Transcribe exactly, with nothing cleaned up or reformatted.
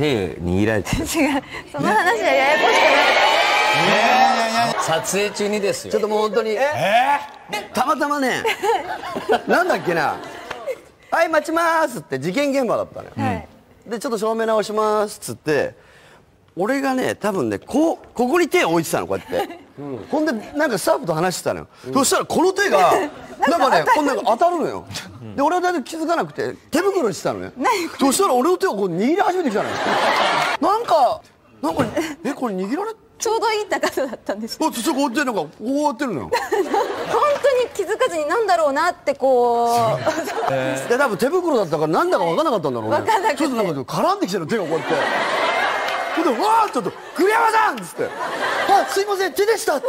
手握られてる。違う、その話はややこしくなった。撮影中にですよ。ちょっともう本当に、たまたまね、なんだっけな、はい待ちまーすって事件現場だったのよ。でちょっと照明直しますっつって、俺がね多分ねこうここに手を置いてたのこうやって。ほんでなんかスタッフと話してたのよ。そしたらこの手がなんかねこんなの当たるのよ。で俺はだいたい気づかなくて手袋にしてたのね。そしたら俺の手をこう握り始めてきたのよ。なんかなんかえこれ握られちょうどいい高さだったんです。あ、そこでなんかこうやってるのよ。本当に気づかずになんだろうなってこう。で多分手袋だったからなんだか分からなかったんだろうね。分からなくて。ちょっとなんか絡んできたの手がこうやって。ちょっと「わー!」ちょっと「栗山さん!」っつって「あすいません手でした」って。